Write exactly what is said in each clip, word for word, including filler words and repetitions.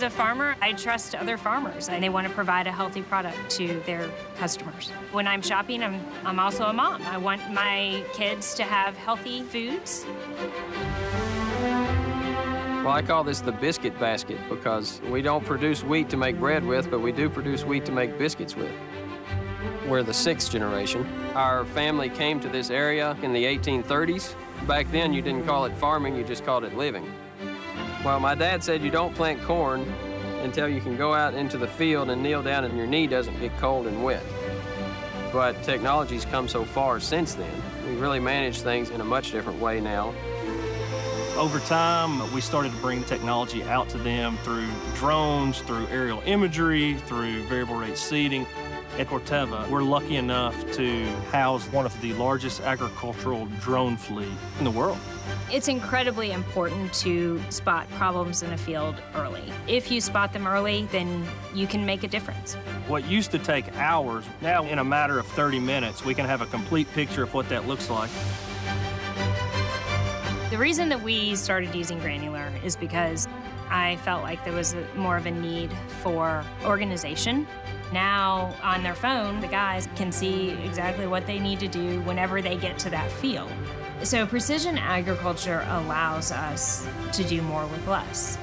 As a farmer, I trust other farmers, and they want to provide a healthy product to their customers. When I'm shopping, I'm, I'm also a mom. I want my kids to have healthy foods. Well, I call this the biscuit basket because we don't produce wheat to make bread with, but we do produce wheat to make biscuits with. We're the sixth generation. Our family came to this area in the eighteen thirties. Back then, you didn't call it farming, you just called it living. Well, my dad said you don't plant corn until you can go out into the field and kneel down and your knee doesn't get cold and wet. But technology's come so far since then. We really manage things in a much different way now. Over time, we started to bring technology out to them through drones, through aerial imagery, through variable rate seeding. At Corteva, we're lucky enough to house one of the largest agricultural drone fleet in the world. It's incredibly important to spot problems in a field early. If you spot them early, then you can make a difference. What used to take hours, now in a matter of thirty minutes, we can have a complete picture of what that looks like. The reason that we started using Granular is because I felt like there was a, more of a need for organization. Now, on their phone, the guys can see exactly what they need to do whenever they get to that field. So precision agriculture allows us to do more with less.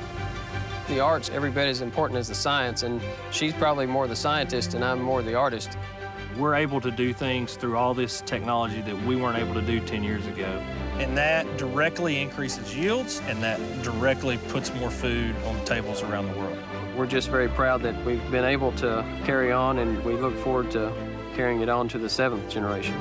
The art's every bit as important as the science, and she's probably more the scientist and I'm more the artist. We're able to do things through all this technology that we weren't able to do ten years ago. And that directly increases yields, and that directly puts more food on tables around the world. We're just very proud that we've been able to carry on, and we look forward to carrying it on to the seventh generation.